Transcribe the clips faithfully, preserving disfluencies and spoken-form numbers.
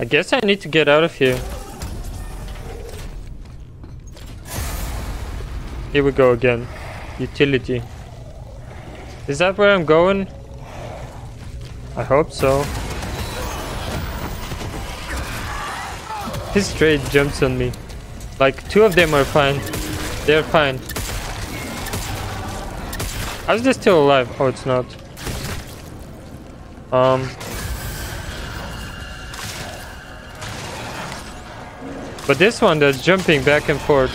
I guess I need to get out of here. Here we go again. Utility. Is that where I'm going? I hope so. He straight jumps on me. Like, two of them are fine. They're fine. How is this still alive? Oh, it's not. Um... But this one that's jumping back and forth,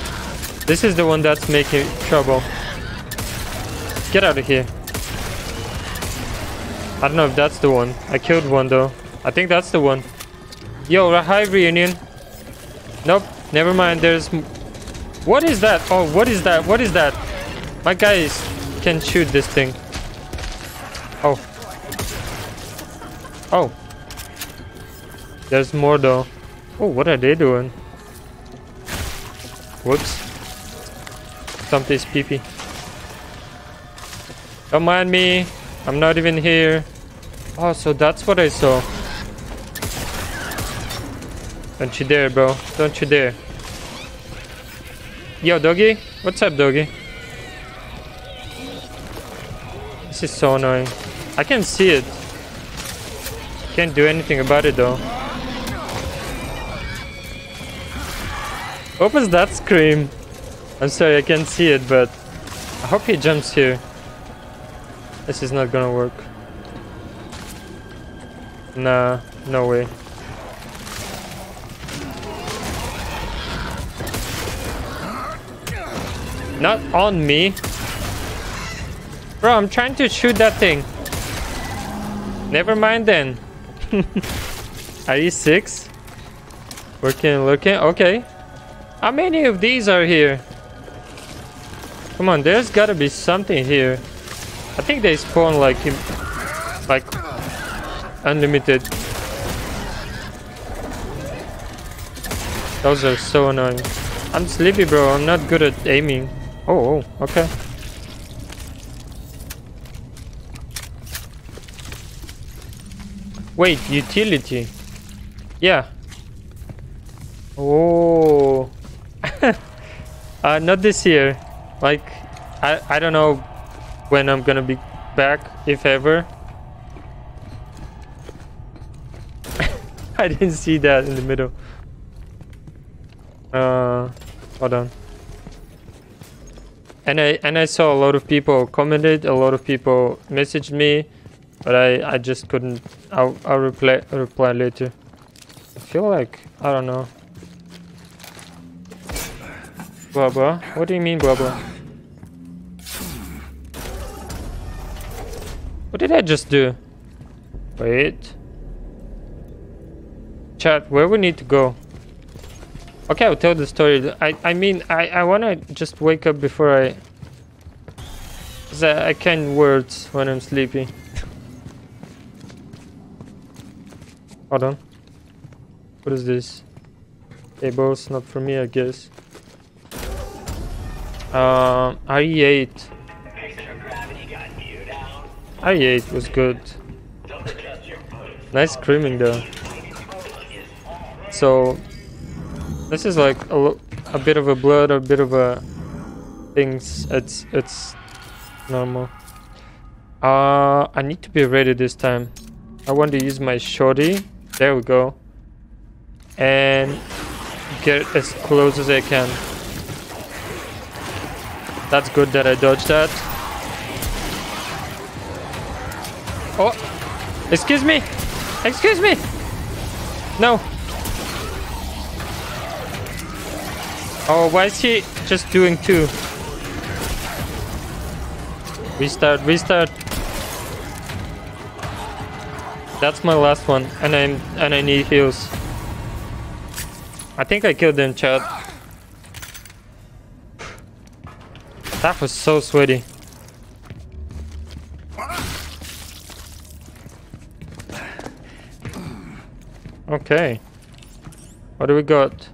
this is the one that's making trouble. Get out of here. I don't know if that's the one. I killed one though. I think that's the one. Yo, Rahai reunion. Nope, never mind. There's... What is that? Oh, what is that? What is that? My guys can shoot this thing. Oh. Oh. There's more though. Oh, what are they doing? Whoops. Something's pee-pee. Don't mind me. I'm not even here. Oh, so that's what I saw. Don't you dare, bro. Don't you dare. Yo, doggy. What's up, doggy? This is so annoying. I can see it. Can't do anything about it, though. What was that scream? I'm sorry, I can't see it, but... I hope he jumps here. This is not gonna work. Nah, no way. Not on me. Bro, I'm trying to shoot that thing. Never mind then. Are you six? Working, looking, okay. How many of these are here? Come on, there's gotta be something here. I think they spawn like him, like unlimited. Those are so annoying. I'm sleepy, bro. I'm not good at aiming. Oh, oh, okay. Wait, utility. Yeah. Oh. Uh, not this year. Like, I, I don't know when I'm gonna be back, if ever. I didn't see that in the middle. Uh, hold on. And I and I saw a lot of people commented, a lot of people messaged me, but I I just couldn't. I'll I'll reply reply later. I feel like I don't know. Blah blah. What do you mean blah blah? What did I just do? Wait. Chat, where we need to go? Okay, I'll tell the story. I, I mean, I, I want to just wake up before I... Because I, I can't words when I'm sleepy. Hold on. What is this? Tables, not for me, I guess. Um, R E eight. R E eight was good. Nice screaming though. So, this is like a, a bit of a blood, a bit of a things. It's it's normal. Uh, I need to be ready this time. I want to use my shorty. There we go. And get as close as I can. That's good that I dodged that. Oh, excuse me, excuse me. No. Oh, why is he just doing two? Restart, restart. That's my last one, and I'm and I need heals. I think I killed them, chat. That was so sweaty. Okay. What do we got?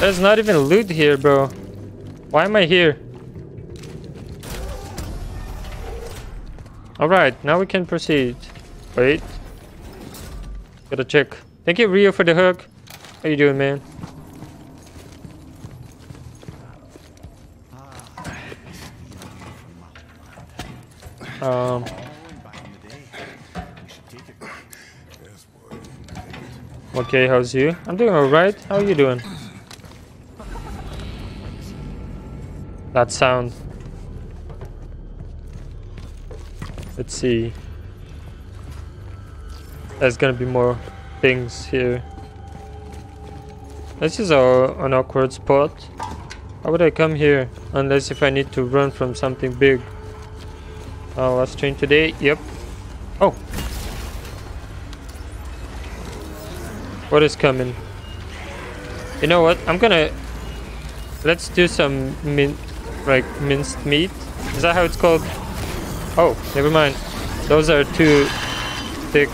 There's not even loot here, bro. Why am I here? Alright, now we can proceed. Wait. Gotta check. Thank you, Rio, for the hook. How you doing, man? Um... Okay, how's you? I'm doing alright. How are you doing? That sound. Let's see. There's gonna be more things here. This is a, an awkward spot. How would I come here? Unless if I need to run from something big. Oh, last train today. Yep. Oh. What is coming? You know what? I'm gonna... Let's do some min... Like, minced meat? Is that how it's called? Oh, never mind. Those are too thick.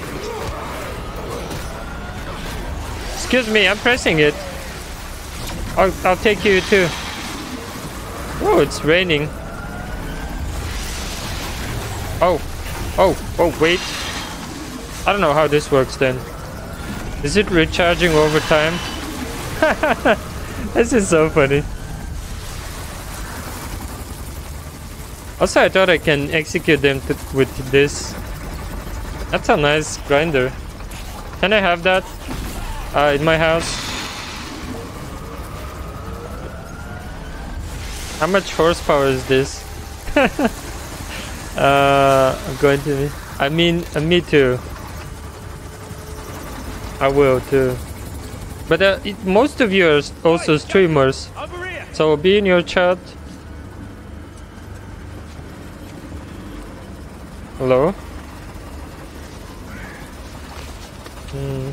Excuse me, I'm pressing it. I'll, I'll take you too. Oh, it's raining. Oh. Oh, oh, wait. I don't know how this works then. Is it recharging over time? This is so funny. Also, I thought I can execute them th with this. That's a nice grinder. Can I have that uh, in my house? How much horsepower is this? uh, I'm going to... I mean, uh, me too. I will too, but uh, it, most of you are also streamers, so be in your chat. Hello? Mm.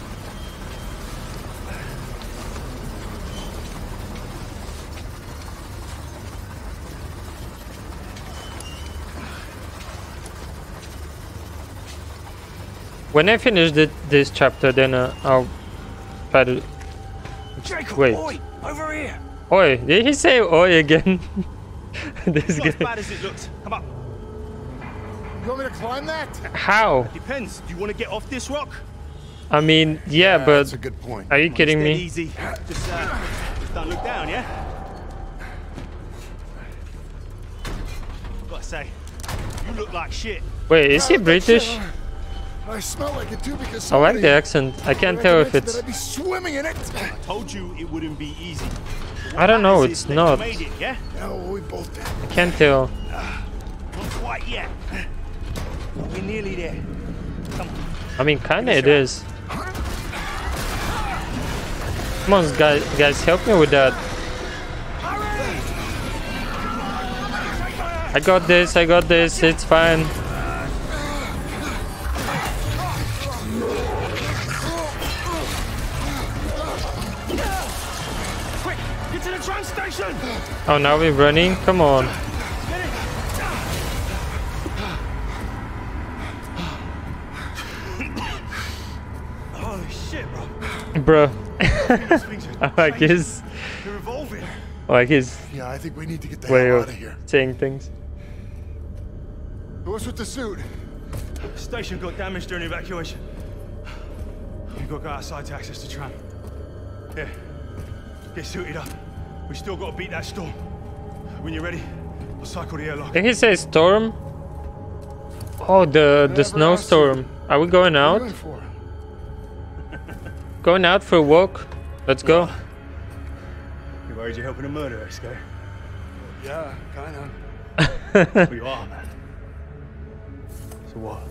When I finish th this chapter, then uh, I'll try to Jacob, wait. Oi, over here. Oi, did he say oi again? This guy. Not as bad as it looks. Come up. You want me to climb that? How? It depends. Do you want to get off this rock? I mean, yeah, yeah but that's a good point. Are you Mine's kidding me? Easy. Just, uh, just don't look down, yeah. I've got to say, you look like shit. Wait, is he British? I smell like it too because I like the accent. I can't tell if it's... I'd be swimming in it. I told you it wouldn't be easy. I don't know, it's not. It, yeah? No, we both did. I can't tell. Uh, not quite yet. We're nearly there. Come on. I mean, kinda it is. Come on, guys, guys, help me with that. I got this, I got this, it's fine. Oh, now we're running? Come on. Oh shit, bro. Bro. I guess. I guess. Yeah, I think we need to get the hell out of here. Saying things. What's with the suit? Station got damaged during evacuation. You got to go outside to access the tram. Here. Get suited up. We still gotta beat that storm. When you're ready, we'll cycle the airlock. Did he say storm? Oh, the the snowstorm. Are we going out? Going out for a walk? Let's go. You worried you're helping a murderer escape? Yeah, kinda. We are, man. So what?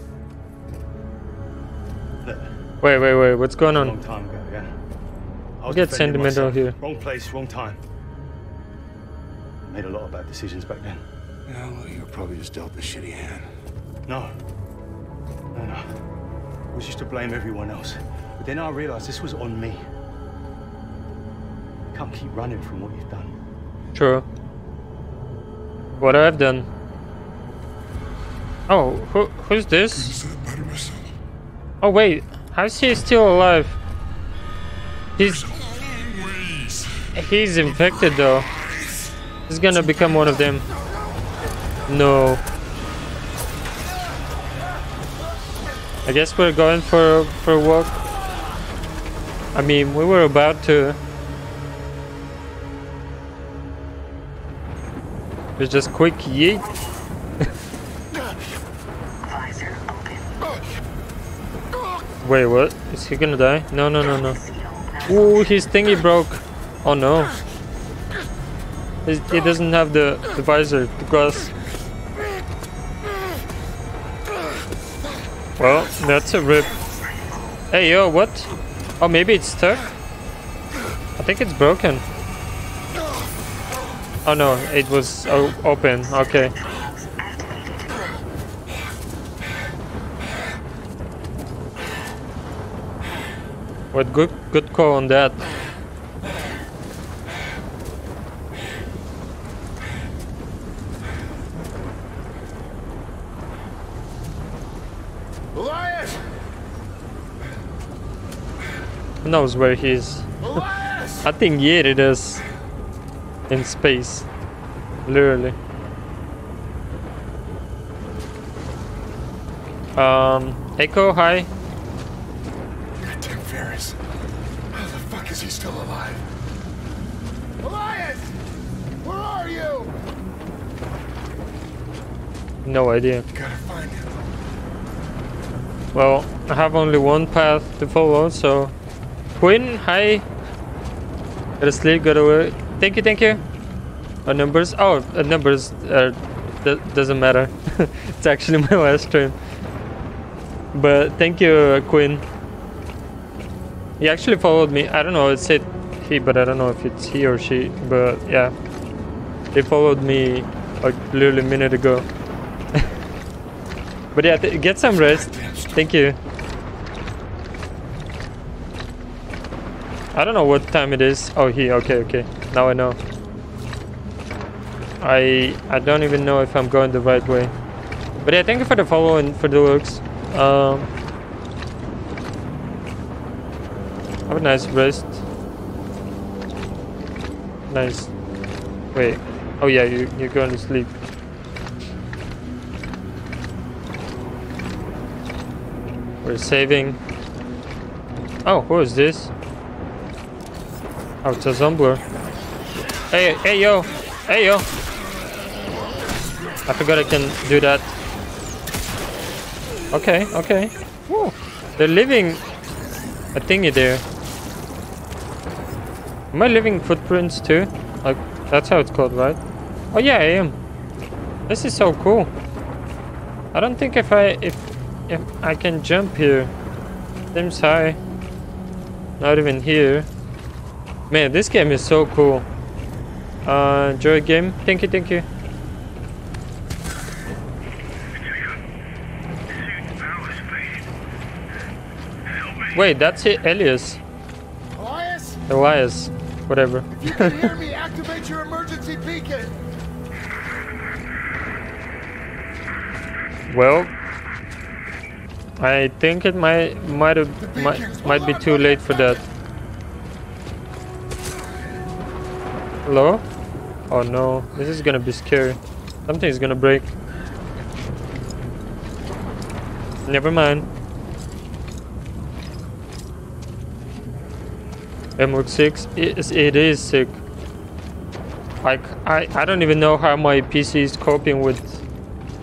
Look. Wait, wait, wait. What's going on? Long time ago, yeah. I was get sentimental here. Wrong place, wrong time. Made a lot of bad decisions back then. Yeah, well, you were probably just dealt the shitty hand. No. No, no. I was just to blame everyone else. But then I realized this was on me. You can't keep running from what you've done. True. What I've done. Oh, who, who's this? Oh, wait. How's he still alive? He's... He's infected, though. He's gonna become one of them. No. I guess we're going for for a walk. I mean, we were about to... It's just quick yeet. Visor open. Wait, what? Is he gonna die? No, no, no, no. Ooh, his thingy broke. Oh no. He doesn't have the, the visor, the glass. Well, that's a rip. Hey, yo, what? Oh, maybe it's stuck? I think it's broken. Oh no, it was open. Okay. What good good call on that. Elias! Who knows where he is? I think yeah, it is. In space, literally. Um, Echo, hi. Goddamn Ferris! How the fuck is he still alive? Elias, where are you? No idea. Gotta find him. Well, I have only one path to follow, so. Quinn, hi. Gotta sleep. Gotta work. Thank you, thank you. Our numbers? Oh, uh, numbers uh, doesn't matter. It's actually my last stream. But thank you, uh, Quinn. He actually followed me. I don't know, it said he, but I don't know if it's he or she. But yeah, they followed me like literally a minute ago. But yeah, th get some rest. Thank you. I don't know what time it is. Oh, he, okay, okay. Now I know. I I don't even know if I'm going the right way. But yeah, thank you for the follow and for the looks. Um, have a nice rest. Nice. Wait. Oh yeah, you you're going to sleep. We're saving. Oh, who is this? Oh, it's a Zumbler. Hey, hey, yo, hey, yo. I forgot I can do that. Okay, okay. Whoa. They're leaving a thingy there. Am I leaving footprints too? Like, that's how it's called, right? Oh yeah, I am. This is so cool. I don't think if I if if I can jump here. Seems high. Not even here. Man, this game is so cool. Uh, enjoy game. Thank you, thank you. Wait, that's it, Elias. Elias? Elias, whatever. If you can hear me, activate your emergency beacon. Well, I think it might might have might, might be too late for that. Hello? Oh no, this is gonna be scary. Something's gonna break. Never mind. It looks sick. It is sick. Like I, I don't even know how my P C is coping with,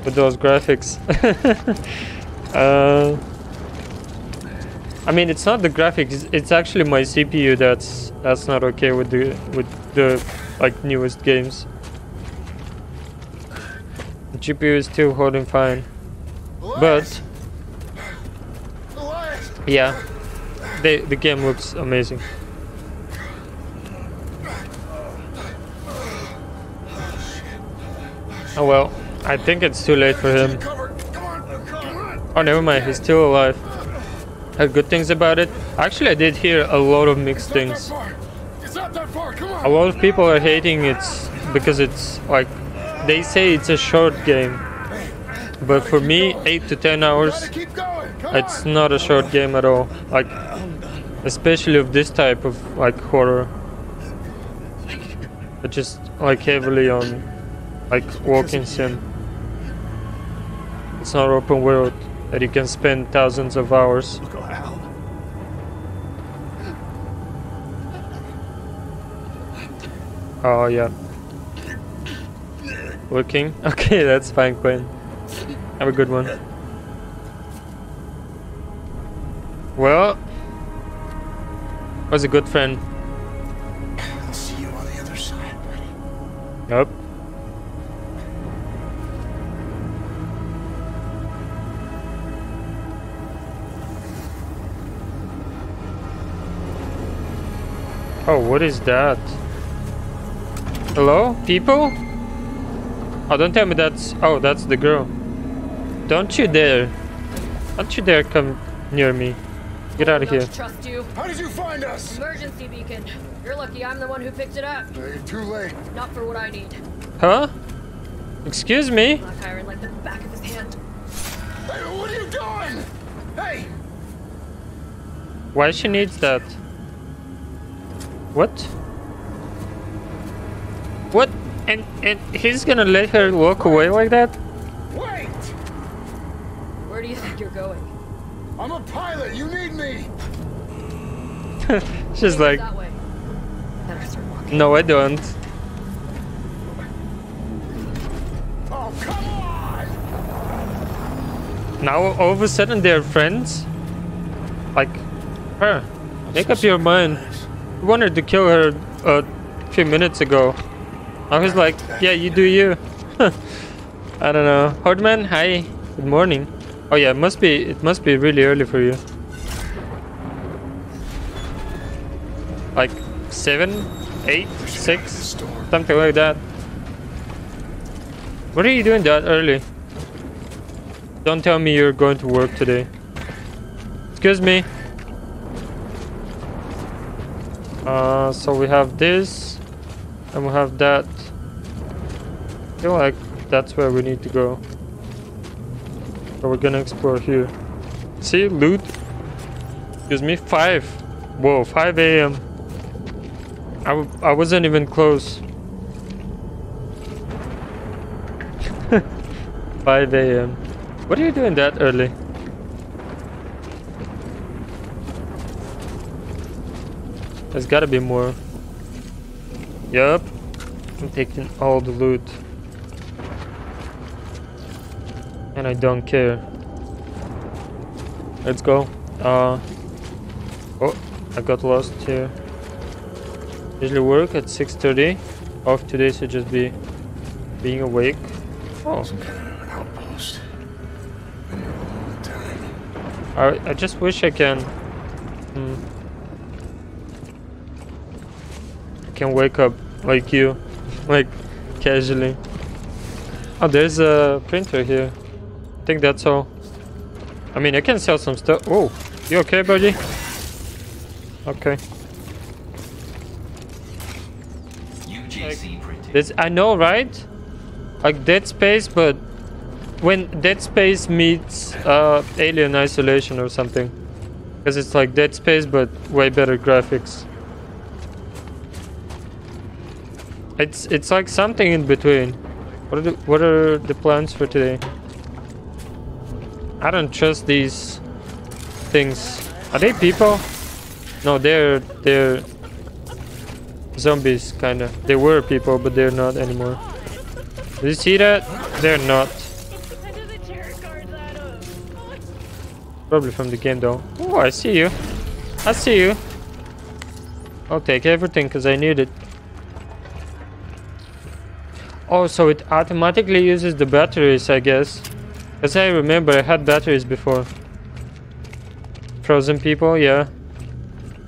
with those graphics. uh, I mean, it's not the graphics. It's actually my C P U that's that's not okay with the with. The like newest games. The G P U is still holding fine, but yeah, the the game looks amazing. Oh well, I think it's too late for him. Oh, never mind, he's still alive. Had good things about it. Actually, I did hear a lot of mixed things. A lot of people are hating it because it's like they say it's a short game, but for me eight to ten hours it's not a short game at all, like especially of this type of like horror. It's just like heavily on like walking sim. It's not open world that you can spend thousands of hours. Oh yeah. Looking. Okay, that's fine, Quinn. Have a good one. Well, was a good friend. I'll see you on the other side, buddy. Yep. Oh, what is that? Hello, people? Oh, don't tell me that's... Oh, that's the girl. Don't you dare. Don't you dare come near me. Get out of here. Trust you. How did you find us? Emergency beacon. You're lucky I'm the one who picked it up. You're too late. Not for what I need. Huh? Excuse me? Black iron like the back of his hand. Hey, what are you doing? Hey! Why she needs that? What? What? And and he's gonna let her walk away like that? Wait! Where do you think you're going? I'm a pilot. You need me. She's like, no, I don't. Oh come on! Now all of a sudden they're friends. Like, her. Make up your mind. I wanted to kill her a few minutes ago. I was like, yeah, you do you. I don't know. Hardman, hi. Good morning. Oh yeah, it must be it must be really early for you. Like seven, eight, six, something like that. What are you doing that early? Don't tell me you're going to work today. Excuse me. Uh, so we have this, and we have that. I feel like that's where we need to go. So we're gonna explore here. See, loot. Excuse me, five. Whoa, five A M I, w I wasn't even close. five A M What are you doing that early? There's gotta be more. Yup. I'm taking all the loot. And I don't care. Let's go. Uh, oh, I got lost here. Usually work at six thirty. Off today should just be being awake. Oh. Some kind of an outpost. Been here a long time. I, I just wish I can... Hmm. Can wake up like you, like casually. Oh, there's a printer here. I think that's all. I mean, I can sell some stuff. Oh, you okay, buddy? Okay. Like, this I know, right? Like Dead Space, but when Dead Space meets uh, Alien Isolation or something, because it's like Dead Space but way better graphics. It's it's like something in between. What are the, what are the plans for today? I don't trust these things. Are they people? No, they're they're zombies kind of. They were people, but they're not anymore. Did you see that? They're not. Probably from the game though. Oh, I see you. I see you. I'll take everything because I need it. Oh, so it automatically uses the batteries, I guess. Because I remember I had batteries before. Frozen people, yeah.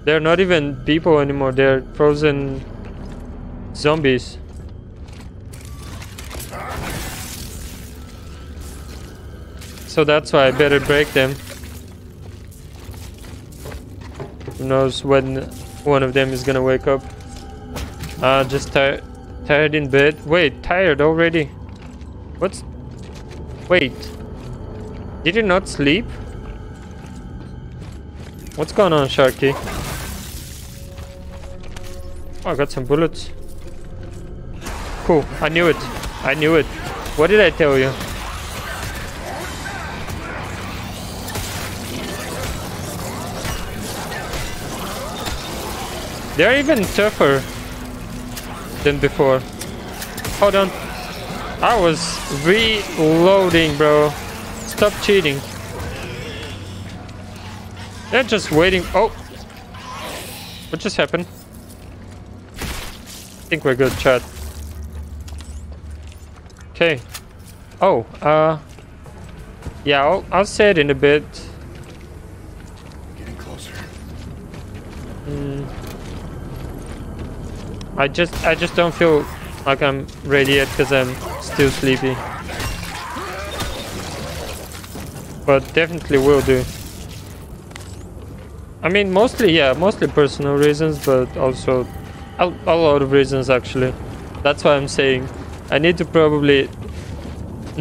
They're not even people anymore, they're frozen zombies. So that's why I better break them. Who knows when one of them is gonna wake up. Ah, uh, just tired. Tired in bed? Wait, tired already? What's... Wait. Did you not sleep? What's going on, Sharky? Oh, I got some bullets. Cool, I knew it. I knew it. What did I tell you? They're even tougher. than before. Hold on. I was reloading, bro. Stop cheating. They're just waiting. Oh. What just happened? I think we're good, chat. Okay. Oh, uh... yeah, I'll, I'll say it in a bit. Getting closer. Mm. I just, I just don't feel like I'm ready yet because I'm still sleepy. But definitely will do. I mean, mostly, yeah, mostly personal reasons, but also a, a lot of reasons, actually. That's why I'm saying I need to probably...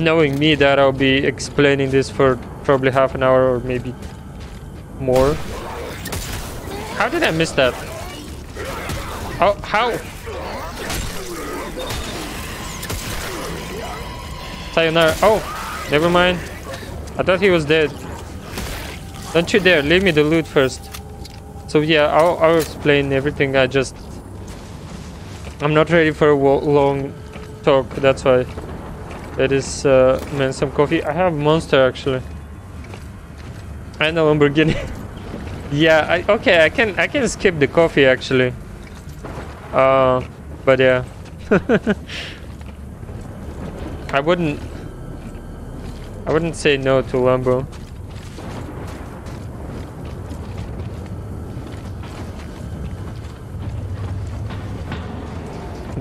knowing me that I'll be explaining this for probably half an hour or maybe more. How did I miss that? Oh, how? Sayonara. Oh, never mind. I thought he was dead. Don't you dare. Leave me the loot first. So yeah, I'll, I'll explain everything. I just... I'm not ready for a long talk. That's why... That is, uh, man, some coffee. I have Monster, actually. And a Lamborghini. Yeah, I, okay, I can I can skip the coffee, actually. Uh, but yeah. I wouldn't... I wouldn't say no to Lambo.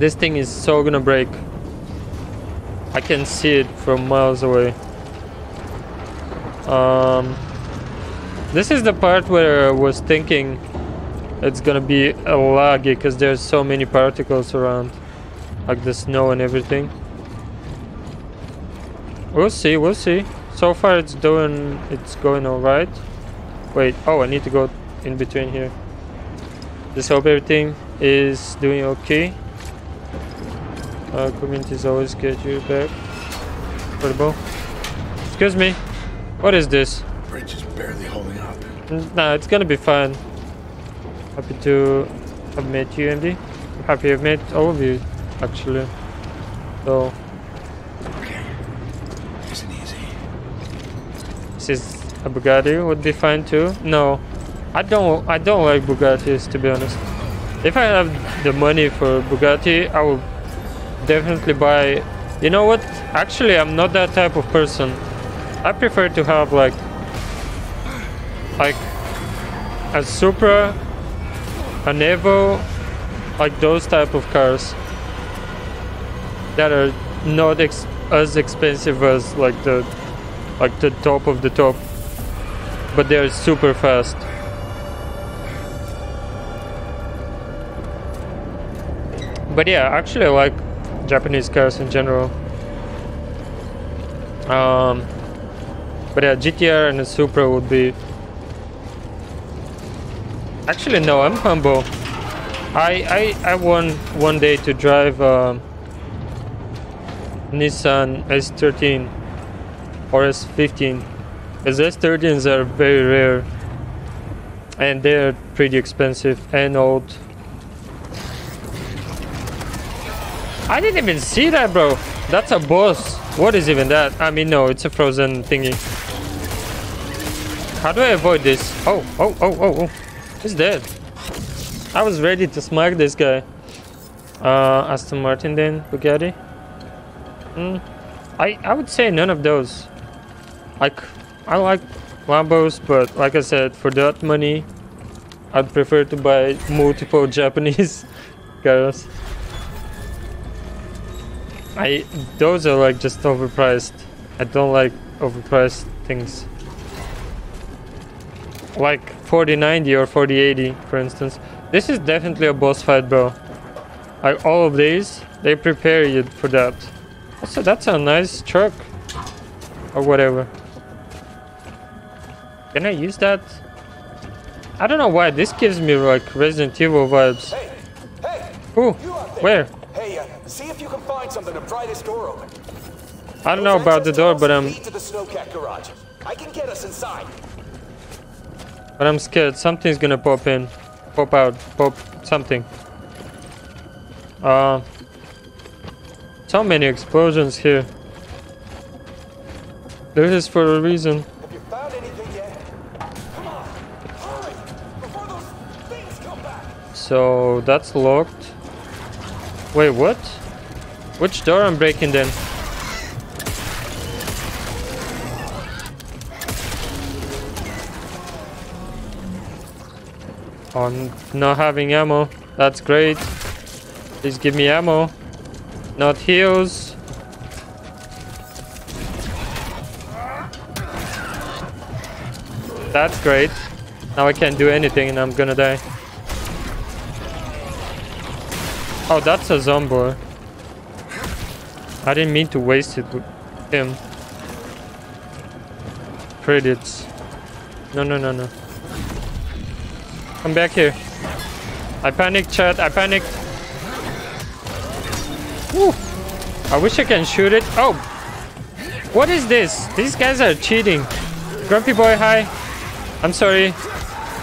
This thing is so gonna break. I can see it from miles away. Um, this is the part where I was thinking it's gonna be a laggy because there's so many particles around, like the snow and everything. We'll see, we'll see. So far, it's doing, it's going all right. Wait, oh, I need to go in between here. Just hope everything is doing okay. Uh, communities always get you back. Portable. Excuse me. What is this? The bridge is barely holding up. Nah, it's gonna be fine. Happy to have met you, Andy. Happy I've met all of you, actually. So. Okay. Nice and easy. This is a Bugatti. Would be fine too. No, I don't. I don't like Bugattis, to be honest. If I have the money for Bugatti, I will. Definitely buy. You know what? Actually, I'm not that type of person. I prefer to have like, like a Supra, an Evo, like those type of cars that are not ex as expensive as like the, like the top of the top, but they're super fast. But yeah, actually, like. Japanese cars in general, um, but a G T R and a Supra would be. Actually, no, I'm humble. I I I want one day to drive a Nissan S thirteen or S fifteen, because S thirteens are very rare and they're pretty expensive and old. I didn't even see that, bro. That's a boss. What is even that? I mean, no, it's a frozen thingy. How do I avoid this? Oh, oh, oh, oh, oh. He's dead. I was ready to smack this guy. Uh, Aston Martin then, Bugatti. Mm, I, I would say none of those. Like, I like Lambos, but like I said, for that money, I'd prefer to buy multiple Japanese cars. I those are like just overpriced. I don't like overpriced things. Like forty ninety or forty eighty, for instance. This is definitely a boss fight, bro. Like all of these, they prepare you for that. Also, that's a nice truck. Or whatever. Can I use that? I don't know why. This gives me like Resident Evil vibes. Hey, hey, ooh, where? Hey, uh, see if you can find something to pry this door open. I don't know about the door, but I'm... to the Snowcat garage. I can get us inside. But I'm scared. Something's gonna pop in. Pop out. Pop something. Uh, So many explosions here. This is for a reason. Have you found anything yet? Come on, hurry, before those things come back. So that's locked. Wait, what? Which door I'm breaking then? I'm not having ammo. That's great. Please give me ammo. Not heals. That's great. Now I can't do anything and I'm gonna die. Oh, that's a zombie. I didn't mean to waste it with him. Credits. No, no, no, no. Come back here. I panicked, chat. I panicked. Woo. I wish I can shoot it. Oh. What is this? These guys are cheating. Grumpy boy, hi. I'm sorry.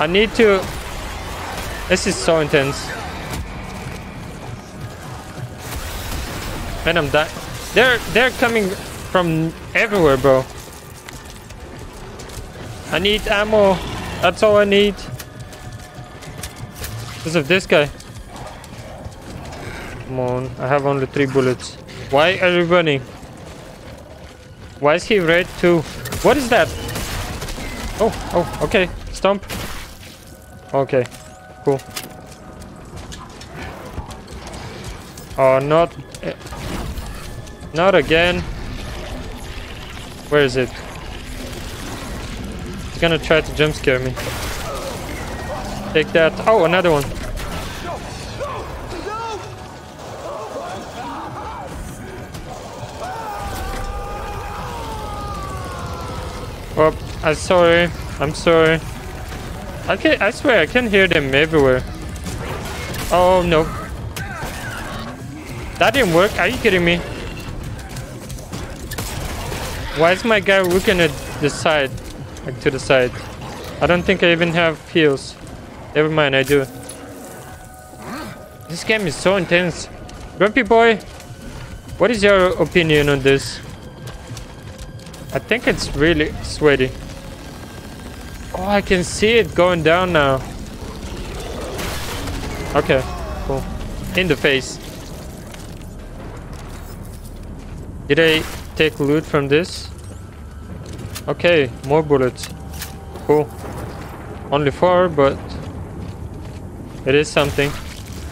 I need to... This is so intense. Man, I'm dying. They're, they're coming from everywhere, bro. I need ammo. That's all I need. Because of this guy. Come on, I have only three bullets. Why are you running? Why is he red too? What is that? Oh, oh, okay. Stomp. Okay, cool. Oh, not... Not again. Where is it? He's gonna try to jump scare me. Take that. Oh, another one. Oh, I'm sorry. I'm sorry. I can I swear I can hear them everywhere. Oh no. That didn't work. Are you kidding me? Why is my guy looking at the side? Like to the side. I don't think I even have heals. Never mind, I do. This game is so intense. Grumpy boy, what is your opinion on this? I think it's really sweaty. Oh, I can see it going down now. Okay, cool. In the face. Did I take loot from this? Okay, more bullets. Cool. Only four, but... It is something.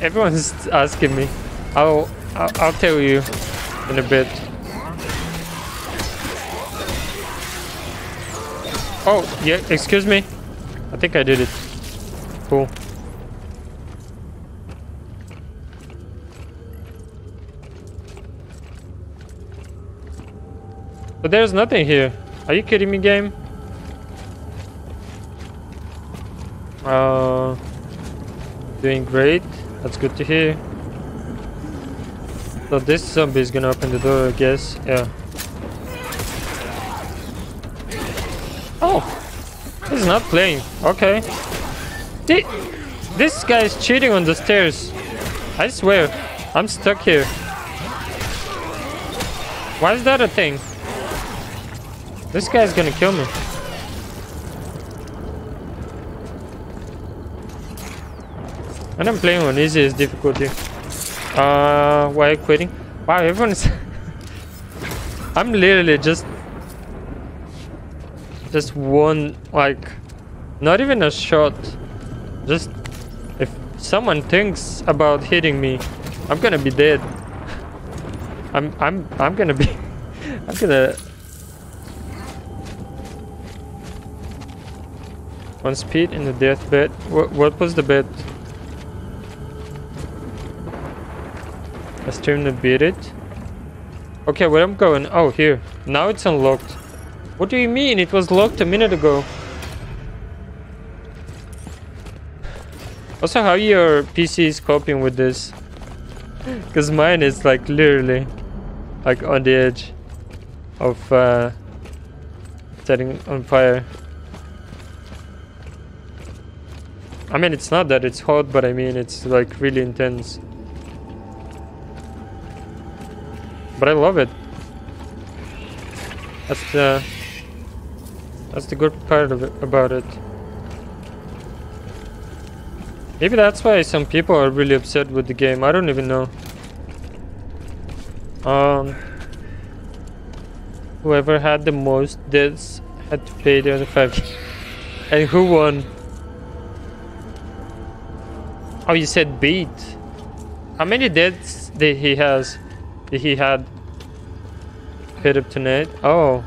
Everyone's asking me. I'll, I'll I'll tell you in a bit. Oh yeah, excuse me. I think I did it. Cool. But there's nothing here. Are you kidding me, game? Uh. Doing great. That's good to hear. So this zombie is gonna open the door, I guess. Yeah. Oh, he's not playing. Okay. Th this guy is cheating on the stairs. I swear, I'm stuck here. Why is that a thing? This guy's gonna kill me. And I'm playing on easiest difficulty. Uh, why are you quitting? Wow, everyone's... I'm literally just... Just one, like... Not even a shot. Just... If someone thinks about hitting me, I'm gonna be dead. I'm... I'm... I'm gonna be... I'm gonna... On speed in the deathbed. What, what was the bed? I stream to beat it. Okay, where I'm going? Oh, here. Now it's unlocked. What do you mean? It was locked a minute ago. Also, how your P C is coping with this? Because mine is like literally like on the edge of uh, setting on fire. I mean, it's not that it's hot, but I mean, it's like really intense. But I love it. That's the... That's the good part of it, about it. Maybe that's why some people are really upset with the game. I don't even know. Um, whoever had the most deaths had to pay the other five. And who won? Oh, you said beat. How many deaths did he has? Did he had? Hit up tonight. Oh,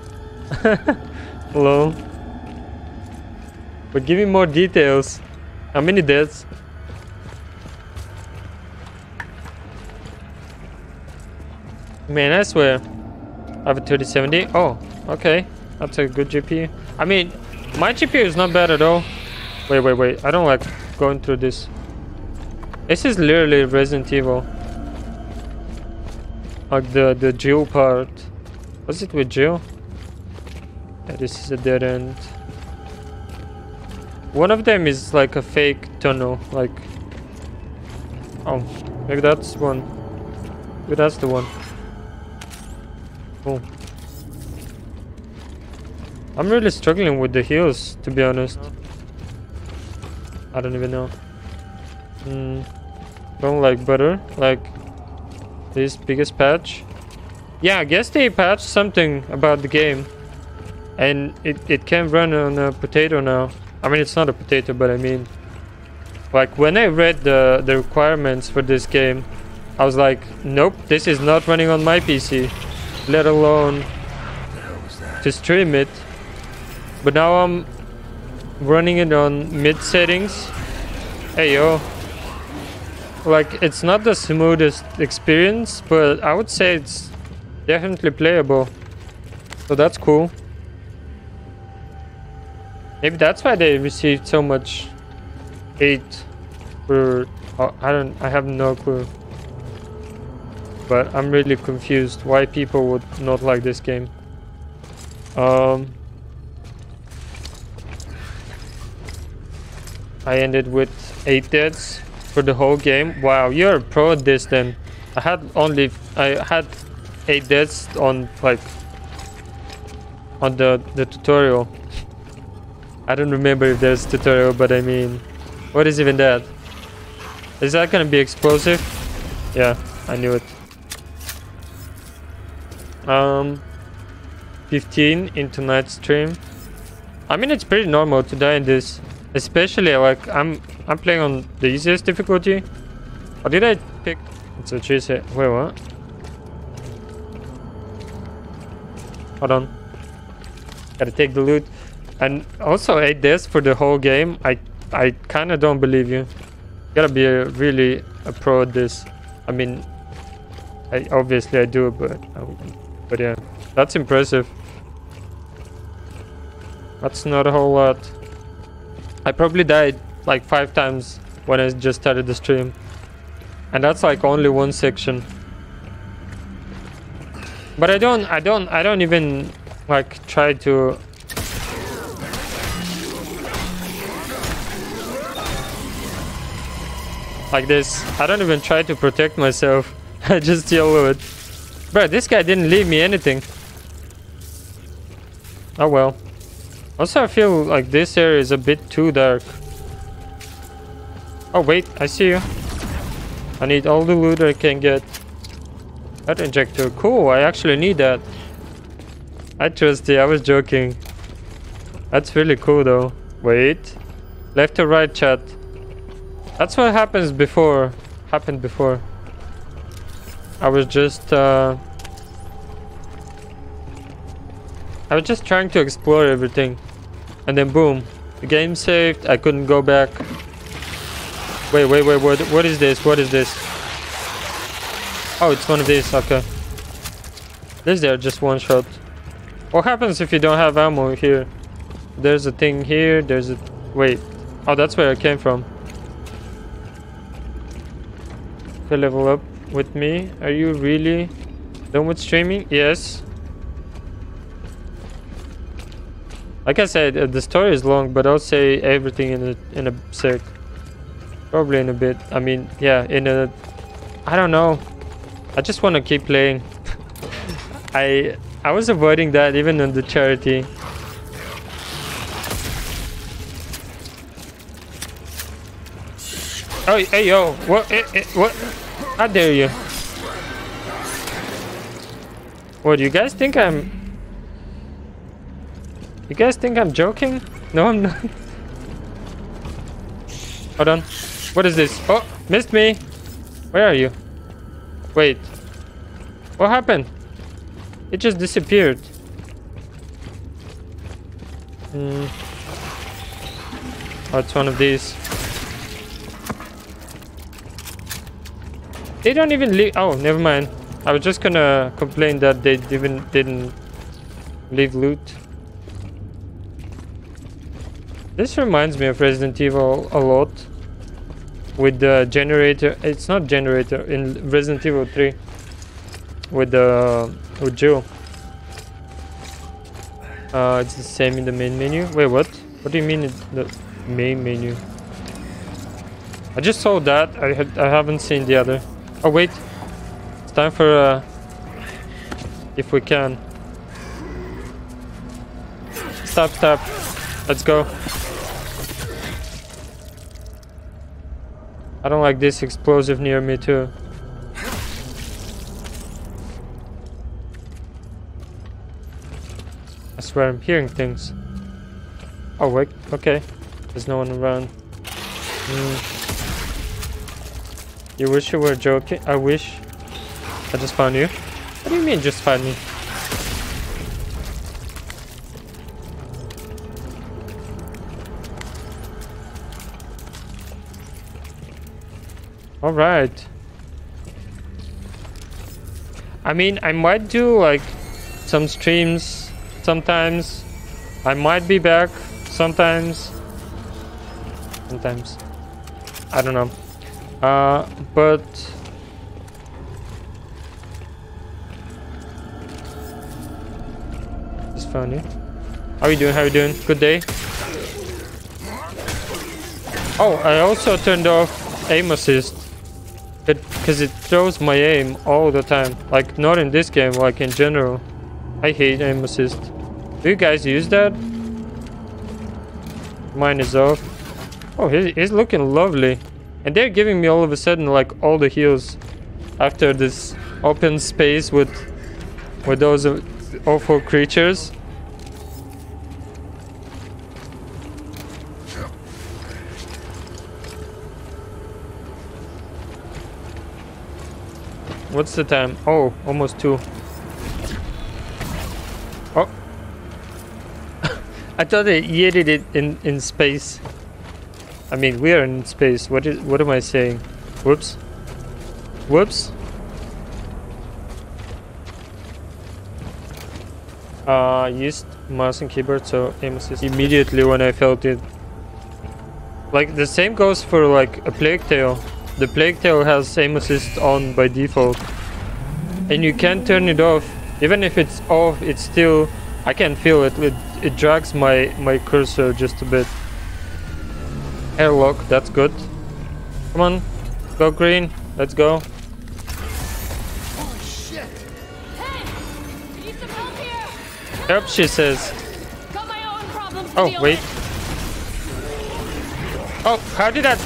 lol. But give me more details. How many deaths? Man, I swear, I have a thirty seventy. Oh, okay. That's a good G P U. I mean, my G P U is not bad at all. Wait, wait, wait. I don't like going through this. This is literally Resident Evil. Like the, the Jill part. What's it with Jill? Yeah, this is a dead end. One of them is like a fake tunnel. Like... Oh, maybe that's one. Maybe that's the one. Oh. I'm really struggling with the heals, to be honest. I don't even know. Mm, don't like butter, like this biggest patch. Yeah, I guess they patched something about the game. And it, it can run on a potato now. I mean, it's not a potato, but I mean... Like, when I read the, the requirements for this game, I was like, nope, this is not running on my P C. Let alone to stream it. But now I'm running it on mid settings. Hey yo, like it's not the smoothest experience, but I would say it's definitely playable, so that's cool. Maybe that's why they received so much hate for, oh, I don't I have no clue. But I'm really confused why people would not like this game. Um, I ended with eight deaths for the whole game. Wow, you're a pro at this then. I had only I had eight deaths on like on the the tutorial. I don't remember if there's a tutorial, but I mean, what is even that? Is that gonna be explosive? Yeah, I knew it. Um, fifteen in tonight's stream. I mean, it's pretty normal to die in this, especially like I'm I'm playing on the easiest difficulty. Or did I pick? It's a cheese. Wait, what? Hold on. Gotta take the loot. And also eight deaths for the whole game. I I kind of don't believe you. Gotta be a, really a pro at this. I mean, I obviously I do, but. I, But yeah, that's impressive. That's not a whole lot. I probably died like five times when I just started the stream. And that's like only one section. But I don't, I don't, I don't even like try to... Like this. I don't even try to protect myself. I just yell at it. Bro, this guy didn't leave me anything. Oh well. Also, I feel like this area is a bit too dark. Oh wait, I see you. I need all the loot I can get. That injector, cool, I actually need that. I trust you, I was joking. That's really cool though. Wait. Left to right chat. That's what happens before. Happened before. I was just uh, I was just trying to explore everything, and then boom, the game saved. I couldn't go back. Wait, wait, wait, what? What is this? What is this? Oh, it's one of these. Okay, this there just one shot. What happens if you don't have ammo here? There's a thing here. There's a wait. Oh, that's where I came from. Okay, level up. With me? Are you really done with streaming? Yes. Like I said, uh, the story is long, but I'll say everything in a in a sec. Probably in a bit. I mean, yeah, in a. I don't know. I just want to keep playing. I I was avoiding that even on the charity. Oh, hey yo, what? Eh, eh, what? How dare you? What? You guys think I'm? You guys think I'm joking? No, I'm not. Hold on. What is this? Oh, missed me. Where are you? Wait. What happened? It just disappeared. Mm. Oh, it's one of these. They don't even leave. Oh, never mind. I was just gonna complain that they even didn't leave loot. This reminds me of Resident Evil a lot. With the generator, it's not generator in Resident Evil three. With the with Jill. Uh, it's the same in the main menu. Wait, what? What do you mean in the main menu? I just saw that. I had I haven't seen the other. Oh wait, it's time for uh, if we can. Stop! Stop! Let's go. I don't like this explosive near me too. I swear I'm hearing things. Oh wait, okay. There's no one around. Mm. You wish you were joking? I wish. I just found you. What do you mean just find me? All right. I mean, I might do like some streams sometimes. I might be back sometimes. Sometimes. I don't know. Uh, but just found you. How are you doing? How are you doing? Good day. Oh, I also turned off aim assist. Because it throws my aim all the time. Like, not in this game, like in general. I hate aim assist. Do you guys use that? Mine is off. Oh, he's looking lovely. And they're giving me all of a sudden, like, all the heals. After this open space with, with those awful creatures. What's the time? Oh, almost two. Oh. I thought they yeeted it in, in space. I mean, we are in space. What is? What am I saying? Whoops. Whoops. Uh, used mouse and keyboard, so aim assist immediately when I felt it. Like, the same goes for, like, a Plague Tale. The Plague Tale has aim assist on by default, and you can't turn it off. Even if it's off, it's still, I can feel it, it, it drags my, my cursor just a bit. Airlock, that's good. Come on, go green, let's go. Oh shit! Hey, need some help here. Help, she says. Got my own problems to oh, deal wait. With. Oh, how did that?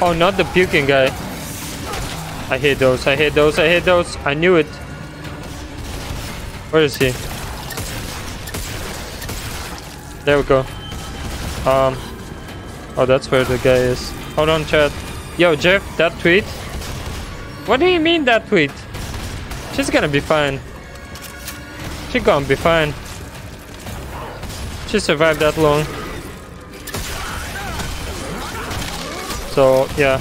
Oh, not the puking guy. I hate those, I hate those, I hate those. I knew it. Where is he? There we go. Um. Oh, that's where the guy is. Hold on, chat. Yo, Jeff, that tweet? What do you mean, that tweet? She's gonna be fine. She's gonna be fine. She survived that long. So, yeah.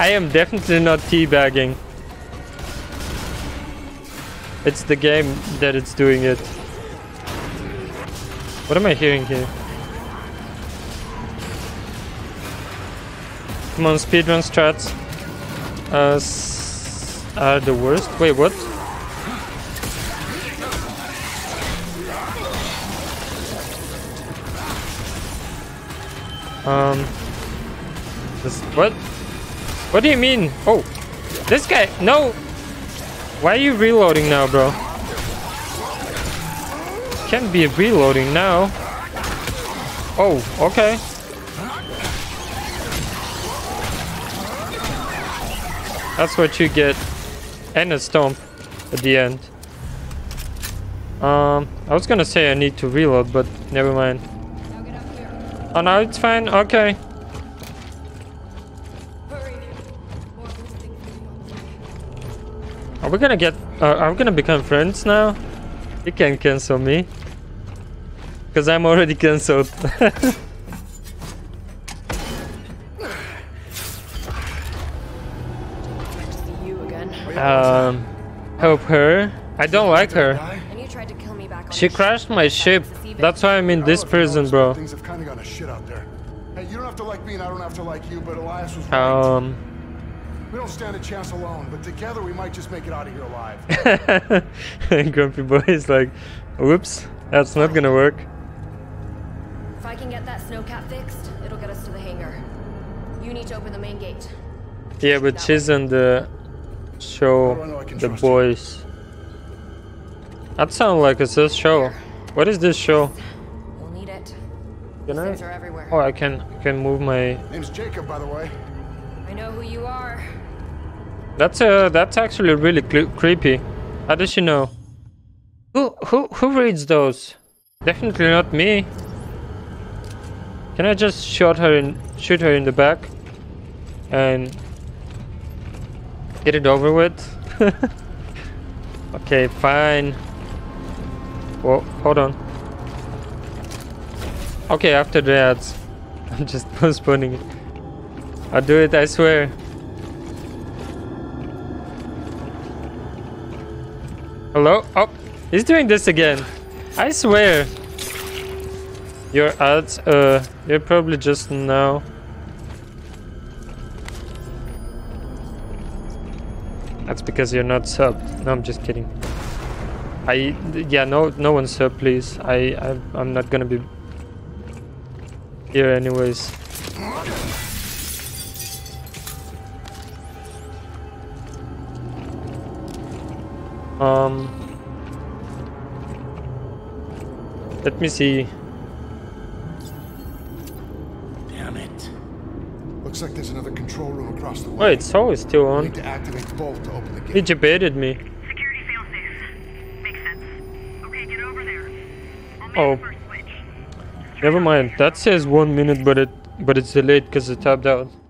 I am definitely not teabagging. It's the game that it's doing it. What am I hearing here? Come on, speedrun strats uh, s are the worst. Wait, what? Um. This, what? What do you mean? Oh, this guy. No. Why are you reloading now, bro? Can't be reloading now. Oh, okay. That's what you get. And a stomp at the end. Um, I was gonna say I need to reload, but never mind. Oh, no, it's fine. Okay. Are we gonna get... Uh, are we gonna become friends now? You can't cancel me. Because I'm already cancelled. Um, help her. I don't like her. She crashed my ship. That's why I'm in this prison, bro. Um. We don't stand a chance alone, but together we might just make it out of here alive. Grumpy boy is like, whoops, that's not gonna work. If I can get that snow cap fixed, it'll get us to the hangar. You need to open the main gate. Yeah, but she's on the. Show the boys. That sounds like it's this show. What is this show? We'll need it. Can I? Oh, I can. I can move my. Name's Jacob, by the way. I know who you are. That's uh. That's actually really creepy. How does she know? Who who who reads those? Definitely not me. Can I just shoot her in? Shoot her in the back, and. Get it over with. Okay, fine. Whoa, hold on. Okay, after that, I'm just postponing it. I'll do it, I swear. Hello? Oh, he's doing this again. I swear. Your ads, uh, you're probably just now. That's because you're not sub. No, I'm just kidding. I yeah, no, no one sub, please. I, I I'm not gonna be here anyways. Um, let me see. Looks like there's another control room across the way. Wait, it's always still on. To activate the bolt to open the gate. He debated me. Security failsafe. Makes sense. Okay, get over there. Oh. Never mind. That says one minute, but it but it's delayed because it tapped out.